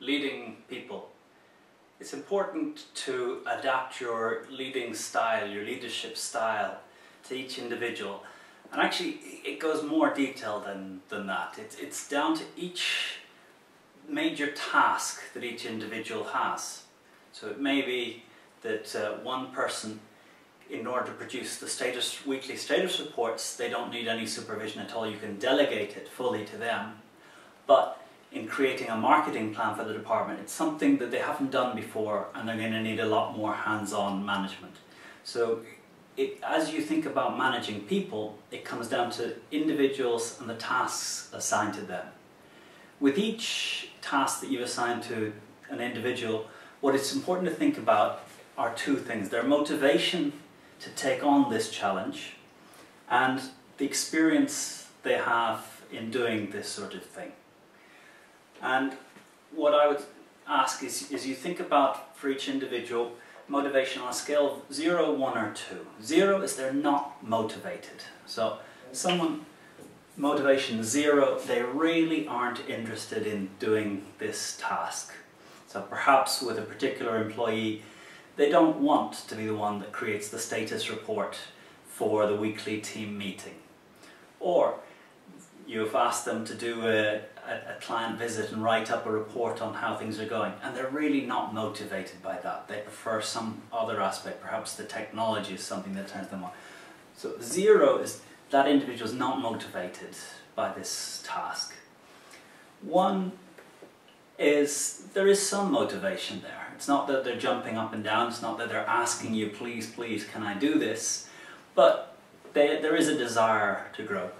leading people. It's important to adapt your leading style, your leadership style, to each individual. And actually, it goes more detail than that. It's down to each major task that each individual has. So it may be that one person, in order to produce the weekly status reports, they don't need any supervision at all. You can delegate it fully to them. But in creating a marketing plan for the department, it's something that they haven't done before, and they're going to need a lot more hands-on management. So as you think about managing people, it comes down to individuals and the tasks assigned to them. With each task that you've assigned to an individual, what it's important to think about are two things: their motivation to take on this challenge and the experience they have in doing this sort of thing. And what I would ask is you think about, for each individual, motivation on a scale of 0, 1 or 2. 0 is they're not motivated. So someone, motivation 0, they really aren't interested in doing this task. So perhaps with a particular employee, they don't want to be the one that creates the status report for the weekly team meeting. Or you've asked them to do a client visit and write up a report on how things are going, and they're really not motivated by that. They prefer some other aspect. Perhaps the technology is something that turns them on. So 0 is that individual is not motivated by this task. 1 is there is some motivation there. It's not that they're jumping up and down. It's not that they're asking you, please, please, can I do this? But there is a desire to grow.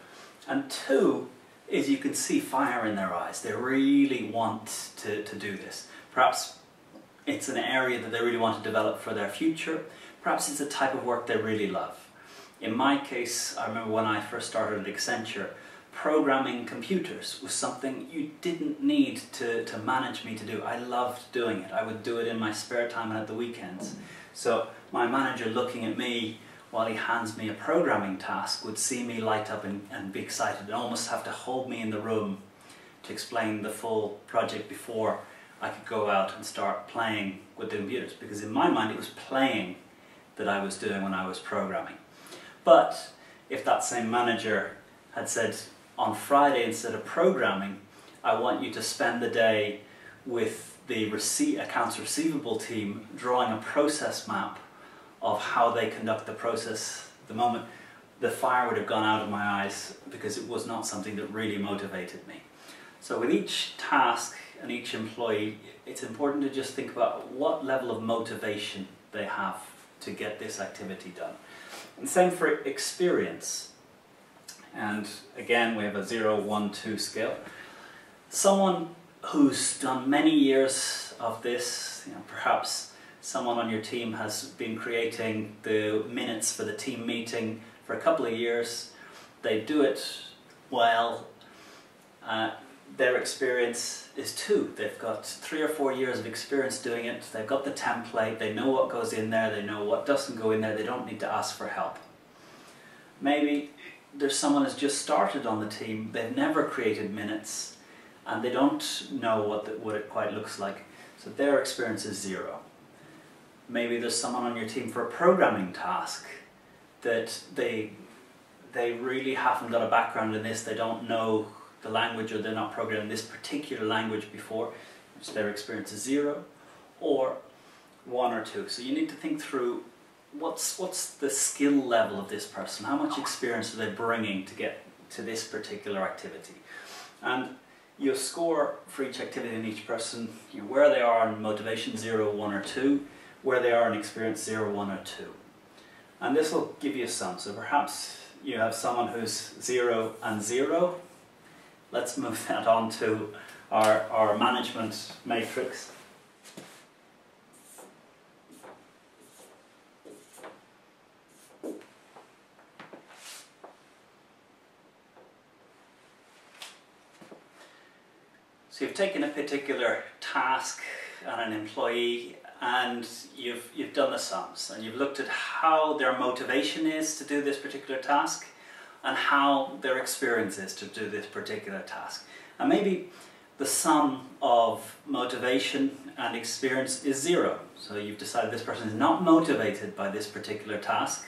And 2 is you can see fire in their eyes. They really want to do this. Perhaps it's an area that they really want to develop for their future. Perhaps it's a type of work they really love. In my case, I remember when I first started at Accenture, programming computers was something you didn't need to manage me to do. I loved doing it. I would do it in my spare time and at the weekends. So my manager, looking at me while he hands me a programming task, would see me light up and be excited and almost have to hold me in the room to explain the full project before I could go out and start playing with the computers, because in my mind it was playing that I was doing when I was programming. But if that same manager had said, on Friday, instead of programming, I want you to spend the day with the accounts receivable team drawing a process map of how they conduct the process at the moment, the fire would have gone out of my eyes, because it was not something that really motivated me. So with each task and each employee, it's important to just think about what level of motivation they have to get this activity done. And same for experience. And again, we have a 0, 1, 2 scale. Someone who's done many years of this, you know, perhaps someone on your team has been creating the minutes for the team meeting for a couple of years. They do it well. Their experience is 2. They've got 3 or 4 years of experience doing it. They've got the template. They know what goes in there. They know what doesn't go in there. They don't need to ask for help. Maybe there's someone who's just started on the team. They've never created minutes, and they don't know what it quite looks like. So their experience is 0. Maybe there's someone on your team for a programming task that they really haven't got a background in this. They don't know the language, or they're not programming this particular language before, so their experience is 0, or 1 or 2. So you need to think through what's the skill level of this person. How much experience are they bringing to get to this particular activity? And your score for each activity in each person, you know, where they are in motivation, 0, 1 or 2. Where they are in experience, 0, 1 or 2. And this will give you some. So perhaps you have someone who's 0 and 0. Let's move that on to our management matrix. So you've taken a particular task and an employee, and you've done the sums, and you've looked at how their motivation is to do this particular task and how their experience is to do this particular task. And maybe the sum of motivation and experience is zero. So you've decided this person is not motivated by this particular task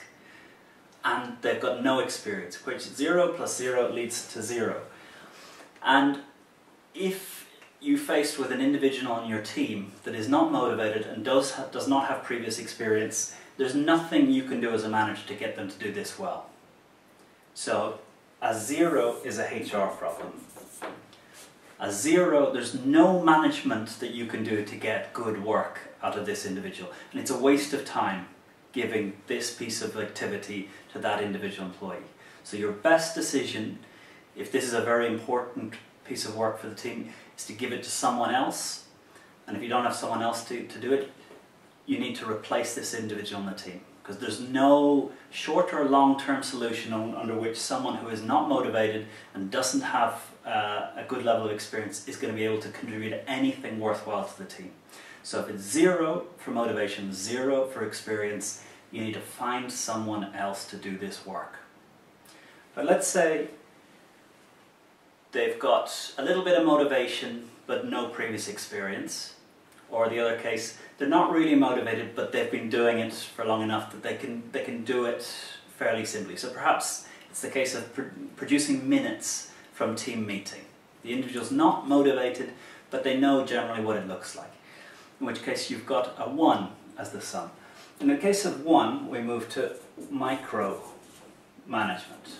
and they've got no experience, which 0 plus 0 leads to 0. And if you're faced with an individual on your team that is not motivated and does not have previous experience, there's nothing you can do as a manager to get them to do this well. So a 0 is a HR problem. A 0, there's no management that you can do to get good work out of this individual. And it's a waste of time giving this piece of activity to that individual employee. So your best decision, if this is a very important piece of work for the team, is to give it to someone else. And if you don't have someone else to do it, you need to replace this individual on the team. Because there's no short or long-term solution under which someone who is not motivated and doesn't have a good level of experience is going to be able to contribute anything worthwhile to the team. So if it's 0 for motivation, 0 for experience, you need to find someone else to do this work. But let's say they've got a little bit of motivation but no previous experience. Or the other case, they're not really motivated, but they've been doing it for long enough that they can do it fairly simply. So perhaps it's the case of producing minutes from team meeting. The individual's not motivated, but they know generally what it looks like. In which case you've got a 1 as the sum. In the case of 1, we move to micromanagement.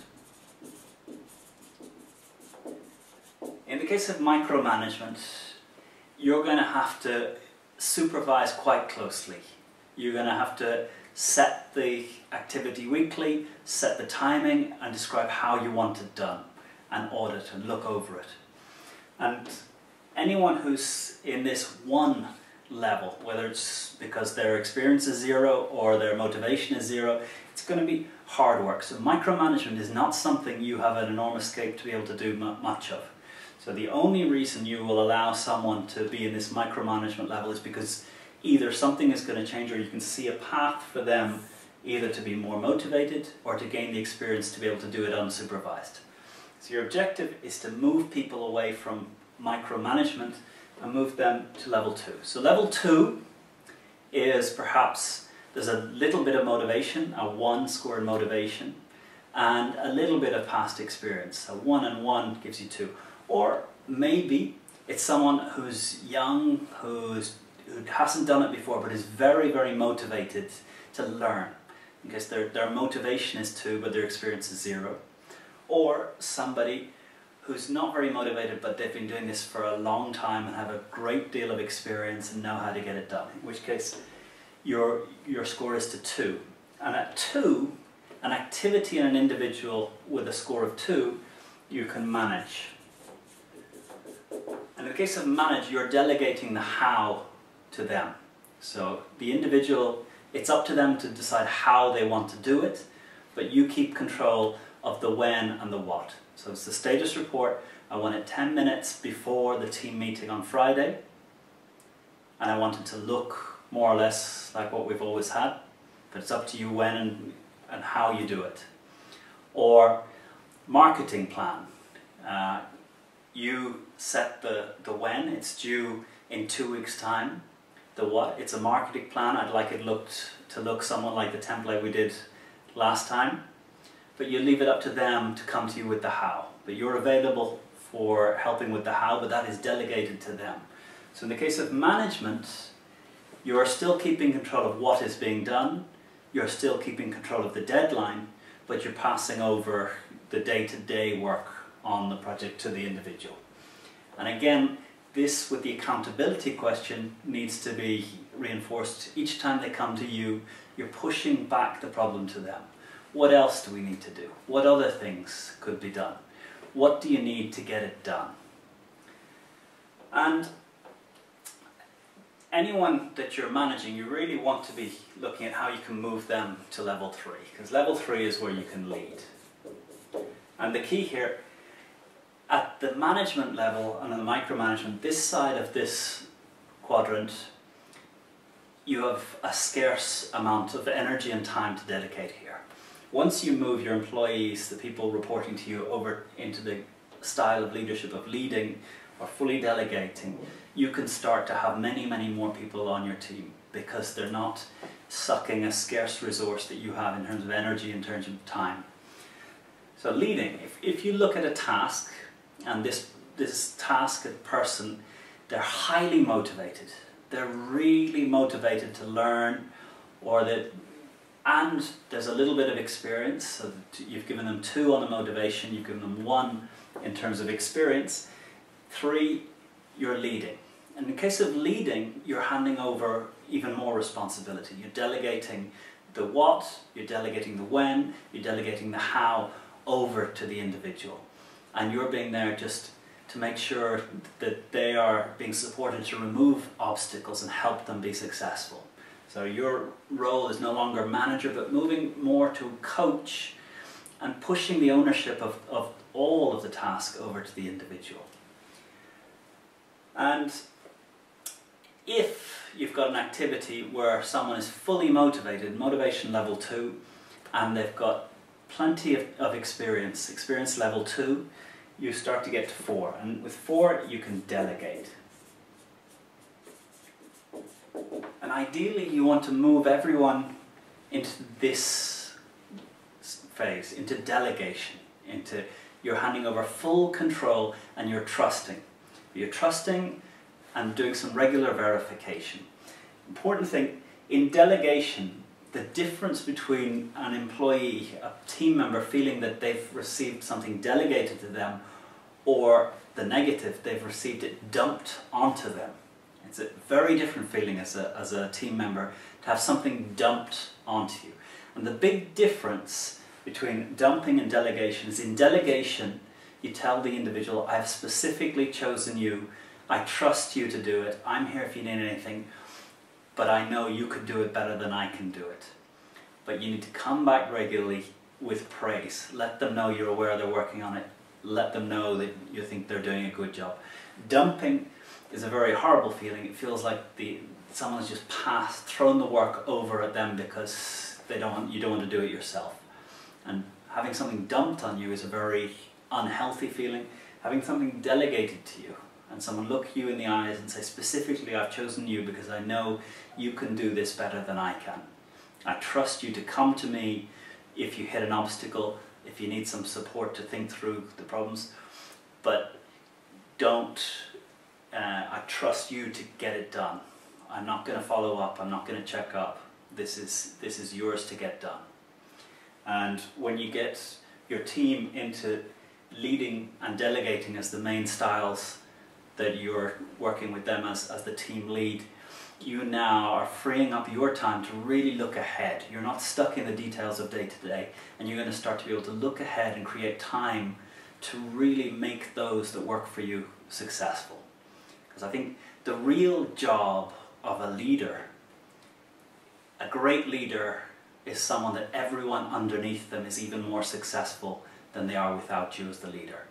In the case of micromanagement, you're going to have to supervise quite closely. You're going to have to set the activity weekly, set the timing, and describe how you want it done, and audit and look over it. And anyone who's in this 1 level, whether it's because their experience is 0 or their motivation is 0, it's going to be hard work. So micromanagement is not something you have an enormous scope to be able to do much of. So the only reason you will allow someone to be in this micromanagement level is because either something is going to change or you can see a path for them either to be more motivated or to gain the experience to be able to do it unsupervised. So your objective is to move people away from micromanagement and move them to level 2. So level 2 is perhaps there's a little bit of motivation, a 1 score in motivation, and a little bit of past experience. So 1 and 1 gives you 2. Or maybe it's someone who's young, who hasn't done it before, but is very, very motivated to learn. Because their motivation is 2, but their experience is 0. Or somebody who's not very motivated, but they've been doing this for a long time and have a great deal of experience and know how to get it done. In which case, your score is to 2. And at 2, an activity in an individual with a score of 2, you can manage. In the case of manage, you're delegating the how to them. So the individual, it's up to them to decide how they want to do it, but you keep control of the when and the what. So it's the status report. I want it 10 minutes before the team meeting on Friday, and I want it to look more or less like what we've always had, but it's up to you when and how you do it. Or marketing plan. You set the when, it's due in 2 weeks' time. The what, it's a marketing plan. I'd like it to look somewhat like the template we did last time. But you leave it up to them to come to you with the how. But you're available for helping with the how, but that is delegated to them. So in the case of management, you are still keeping control of what is being done. You're still keeping control of the deadline, but you're passing over the day-to-day work on the project to the individual. And again, this with the accountability question needs to be reinforced. Each time they come to you, you're pushing back the problem to them. What else do we need to do? What other things could be done? What do you need to get it done? And anyone that you're managing, you really want to be looking at how you can move them to level 3, because level 3 is where you can lead. And the key here, at the management level and the micromanagement, this side of this quadrant, you have a scarce amount of energy and time to dedicate here. Once you move your employees, the people reporting to you, over into the style of leadership of leading or fully delegating, you can start to have many, many more people on your team, because they're not sucking a scarce resource that you have in terms of energy, in terms of time. So leading, if you look at a task, and this task of person, they're highly motivated. They're really motivated to learn, or that, and there's a little bit of experience. So you've given them 2 on the motivation, you've given them 1 in terms of experience. 3, you're leading. And in the case of leading, you're handing over even more responsibility. You're delegating the what, you're delegating the when, you're delegating the how over to the individual. And you're being there just to make sure that they are being supported to remove obstacles and help them be successful. So your role is no longer manager, but moving more to coach and pushing the ownership of all of the task over to the individual. And if you've got an activity where someone is fully motivated, motivation level 2, and they've got plenty of experience, experience level 2, you start to get to 4. And with 4, you can delegate. And ideally, you want to move everyone into this phase, into delegation, into you're handing over full control and you're trusting. You're trusting and doing some regular verification. Important thing, in delegation, the difference between an employee, a team member, feeling that they've received something delegated to them, or the negative, they've received it dumped onto them. It's a very different feeling as a team member to have something dumped onto you. And the big difference between dumping and delegation is, in delegation, you tell the individual, I've specifically chosen you, I trust you to do it, I'm here if you need anything, but I know you could do it better than I can do it. But you need to come back regularly with praise. Let them know you're aware they're working on it. Let them know that you think they're doing a good job. Dumping is a very horrible feeling. It feels like someone's just thrown the work over at them because you don't want to do it yourself. And having something dumped on you is a very unhealthy feeling. Having something delegated to you, and someone look you in the eyes and say, specifically, I've chosen you because I know you can do this better than I can. I trust you to come to me if you hit an obstacle, if you need some support to think through the problems, but I trust you to get it done. I'm not going to follow up, I'm not going to check up. This is yours to get done. And when you get your team into leading and delegating as the main styles that you're working with them as the team lead, you now are freeing up your time to really look ahead. You're not stuck in the details of day to day, and you're going to start to be able to look ahead and create time to really make those that work for you successful. Because I think the real job of a leader, a great leader, is someone that everyone underneath them is even more successful than they are without you as the leader.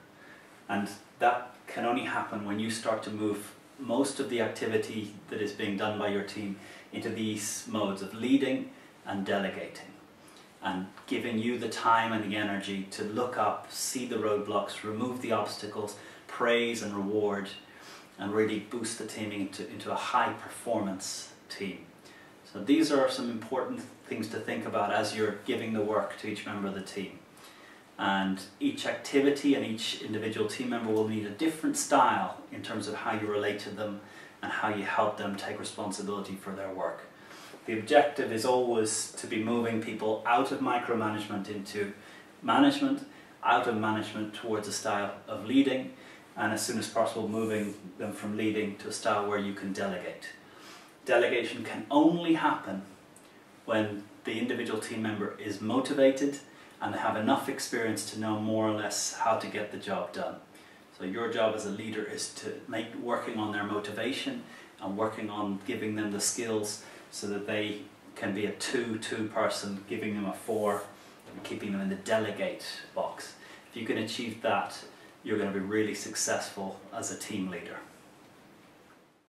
And that can only happen when you start to move most of the activity that is being done by your team into these modes of leading and delegating, and giving you the time and the energy to look up, see the roadblocks, remove the obstacles, praise and reward, and really boost the team into a high performance team. So these are some important things to think about as you're giving the work to each member of the team. And each activity and each individual team member will need a different style in terms of how you relate to them and how you help them take responsibility for their work. The objective is always to be moving people out of micromanagement into management, out of management towards a style of leading, and as soon as possible moving them from leading to a style where you can delegate. Delegation can only happen when the individual team member is motivated and they have enough experience to know more or less how to get the job done. So your job as a leader is to make working on their motivation and working on giving them the skills so that they can be a 2-2 person, giving them a 4 and keeping them in the delegate box. If you can achieve that, you're going to be really successful as a team leader.